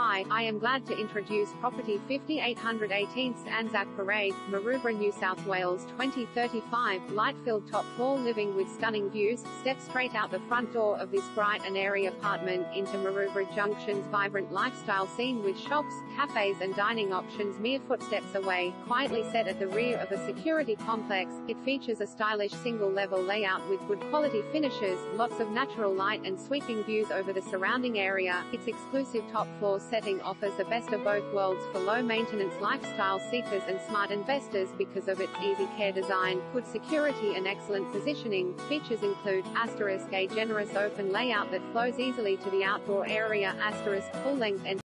Hi, I am glad to introduce Property 5818's Anzac Parade, Maroubra, New South Wales 2035, light-filled top floor living with stunning views. Step straight out the front door of this bright and airy apartment into Maroubra Junction's vibrant lifestyle scene with shops, cafes and dining options mere footsteps away. Quietly set at the rear of a security complex, it features a stylish single-level layout with good quality finishes, lots of natural light and sweeping views over the surrounding area. Its exclusive top-floor setting offers the best of both worlds for low-maintenance lifestyle seekers and smart investors because of its easy care design, good security and excellent positioning. Features include a generous open layout that flows easily to the outdoor area, full-length and